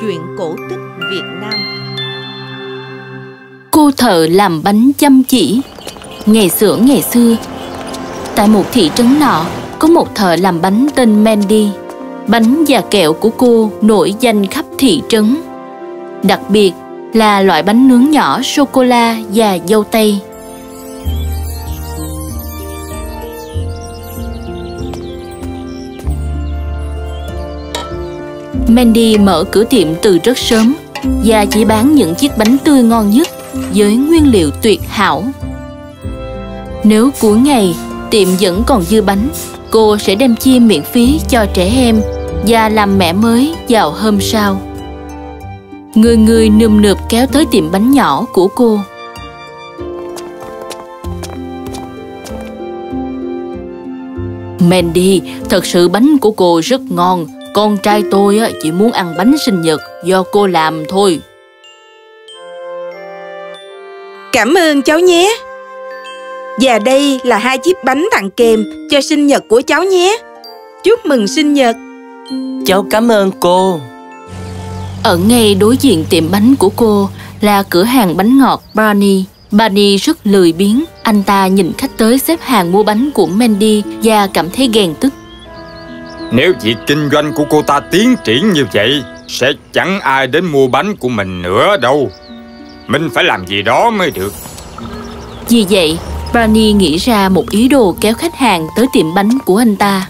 Chuyện cổ tích Việt Nam. Cô thợ làm bánh chăm chỉ. Ngày xưa, tại một thị trấn nọ có một thợ làm bánh tên Mandy. Bánh và kẹo của cô nổi danh khắp thị trấn, đặc biệt là loại bánh nướng nhỏ sô-cô-la và dâu tây. Mandy mở cửa tiệm từ rất sớm và chỉ bán những chiếc bánh tươi ngon nhất với nguyên liệu tuyệt hảo. Nếu cuối ngày tiệm vẫn còn dư bánh, cô sẽ đem chia miễn phí cho trẻ em và làm mẻ mới vào hôm sau. Người nườm nượp kéo tới tiệm bánh nhỏ của cô. Mandy, thật sự bánh của cô rất ngon. Con trai tôi chỉ muốn ăn bánh sinh nhật do cô làm thôi. Cảm ơn cháu nhé. Và đây là 2 chiếc bánh tặng kèm cho sinh nhật của cháu nhé. Chúc mừng sinh nhật. Cháu cảm ơn cô. Ở ngay đối diện tiệm bánh của cô là cửa hàng bánh ngọt Barney. Barney rất lười biếng. Anh ta nhìn khách tới xếp hàng mua bánh của Mandy và cảm thấy ghen tức. Nếu việc kinh doanh của cô ta tiến triển như vậy, sẽ chẳng ai đến mua bánh của mình nữa đâu. Mình phải làm gì đó mới được. Vì vậy, Barney nghĩ ra một ý đồ kéo khách hàng tới tiệm bánh của anh ta.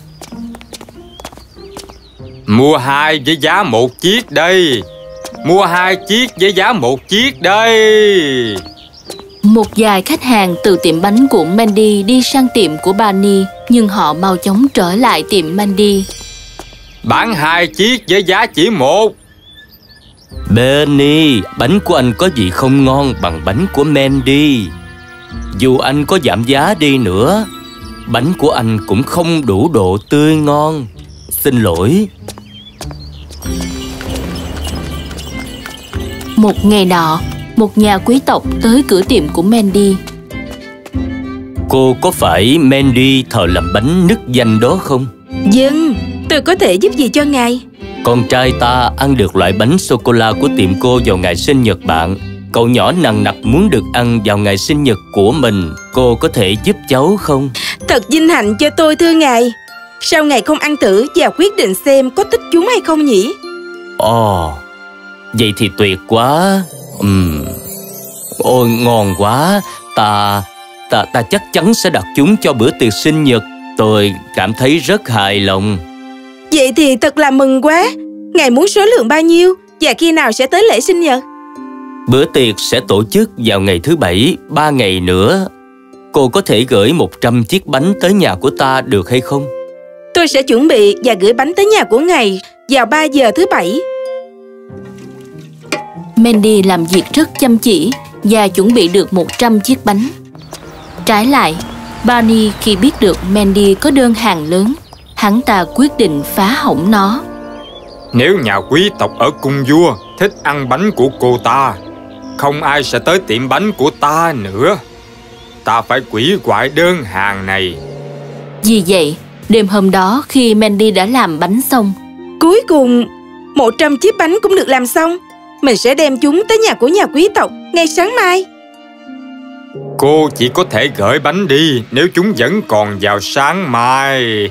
Mua 2 với giá 1 chiếc đây. Mua 2 chiếc với giá 1 chiếc đây. Một vài khách hàng từ tiệm bánh của Mandy đi sang tiệm của Barney, nhưng họ mau chóng trở lại tiệm Mandy. Bán 2 chiếc với giá chỉ 1. Barney, bánh của anh có gì không ngon bằng bánh của Mandy. Dù anh có giảm giá đi nữa, bánh của anh cũng không đủ độ tươi ngon. Xin lỗi. Một ngày nọ, một nhà quý tộc tới cửa tiệm của Mandy. Cô có phải Mandy thợ làm bánh nức danh đó không? Vâng, tôi có thể giúp gì cho ngài? Con trai ta ăn được loại bánh sô-cô-la của tiệm cô vào ngày sinh nhật bạn. Cậu nhỏ nằng nặc muốn được ăn vào ngày sinh nhật của mình. Cô có thể giúp cháu không? Thật vinh hạnh cho tôi thưa ngài. Sao ngài không ăn thử và quyết định xem có thích chúng hay không nhỉ? Ồ, vậy thì tuyệt quá. Ôi ngon quá. Ta chắc chắn sẽ đặt chúng cho bữa tiệc sinh nhật. Tôi cảm thấy rất hài lòng. Vậy thì thật là mừng quá. Ngài muốn số lượng bao nhiêu và khi nào sẽ tới lễ sinh nhật? Bữa tiệc sẽ tổ chức vào ngày thứ Bảy, 3 ngày nữa. Cô có thể gửi 100 chiếc bánh tới nhà của ta được hay không? Tôi sẽ chuẩn bị và gửi bánh tới nhà của ngài vào 3 giờ thứ Bảy. Mandy làm việc rất chăm chỉ và chuẩn bị được 100 chiếc bánh. Trái lại, Barney khi biết được Mandy có đơn hàng lớn, hắn ta quyết định phá hỏng nó. Nếu nhà quý tộc ở cung vua thích ăn bánh của cô ta, không ai sẽ tới tiệm bánh của ta nữa. Ta phải hủy hoại đơn hàng này. Vì vậy, đêm hôm đó khi Mandy đã làm bánh xong, cuối cùng 100 chiếc bánh cũng được làm xong. Mình sẽ đem chúng tới nhà của nhà quý tộc ngay sáng mai. Cô chỉ có thể gửi bánh đi nếu chúng vẫn còn vào sáng mai.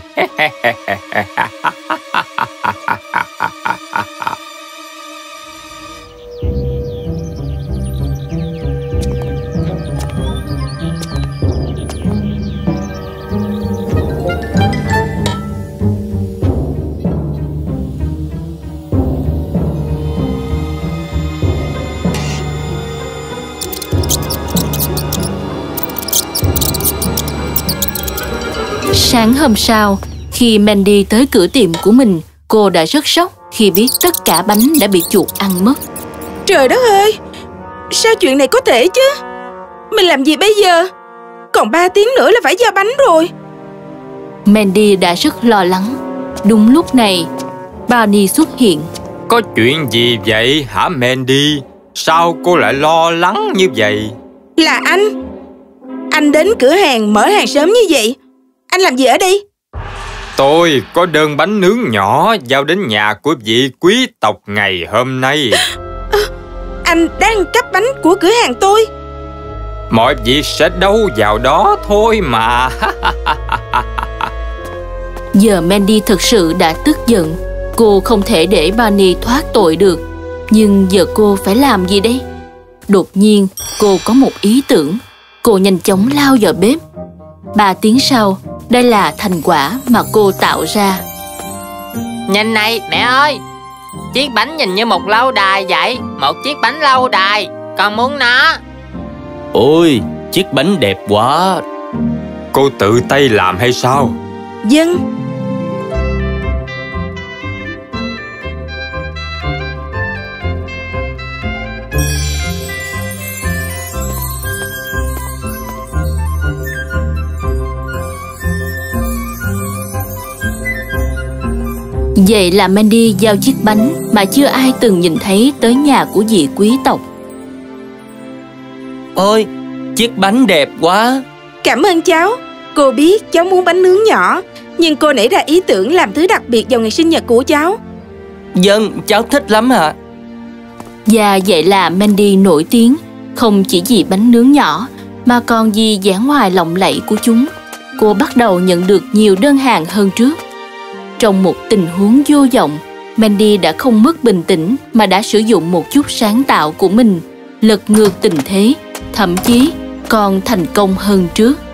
Sáng hôm sau, khi Mandy tới cửa tiệm của mình, cô đã rất sốc khi biết tất cả bánh đã bị chuột ăn mất. Trời đất ơi! Sao chuyện này có thể chứ? Mình làm gì bây giờ? Còn 3 tiếng nữa là phải giao bánh rồi. Mandy đã rất lo lắng. Đúng lúc này, Barney xuất hiện. Có chuyện gì vậy hả Mandy? Sao cô lại lo lắng như vậy? Là anh. Anh đến cửa hàng mở hàng sớm như vậy. Anh làm gì ở đây? Tôi có đơn bánh nướng nhỏ giao đến nhà của vị quý tộc ngày hôm nay. Anh đang cắp bánh của cửa hàng tôi. Mọi việc sẽ đâu vào đó thôi mà. Giờ Mandy thật sự đã tức giận. Cô không thể để Barney thoát tội được. Nhưng giờ cô phải làm gì đây? Đột nhiên cô có một ý tưởng. Cô nhanh chóng lao vào bếp. 3 tiếng sau, đây là thành quả mà cô tạo ra. Nhìn này mẹ ơi, chiếc bánh nhìn như một lâu đài vậy. Một chiếc bánh lâu đài, con muốn nó. Ôi, chiếc bánh đẹp quá. Cô tự tay làm hay sao? Vâng. Vậy là Mandy giao chiếc bánh mà chưa ai từng nhìn thấy tới nhà của vị quý tộc. Ôi, chiếc bánh đẹp quá. Cảm ơn cháu. Cô biết cháu muốn bánh nướng nhỏ, nhưng cô nảy ra ý tưởng làm thứ đặc biệt vào ngày sinh nhật của cháu. Vâng, cháu thích lắm ạ. Và vậy là Mandy nổi tiếng không chỉ vì bánh nướng nhỏ mà còn vì vẻ ngoài lộng lẫy của chúng. Cô bắt đầu nhận được nhiều đơn hàng hơn trước. Trong một tình huống vô vọng, Mandy đã không mất bình tĩnh mà đã sử dụng một chút sáng tạo của mình, lật ngược tình thế, thậm chí còn thành công hơn trước.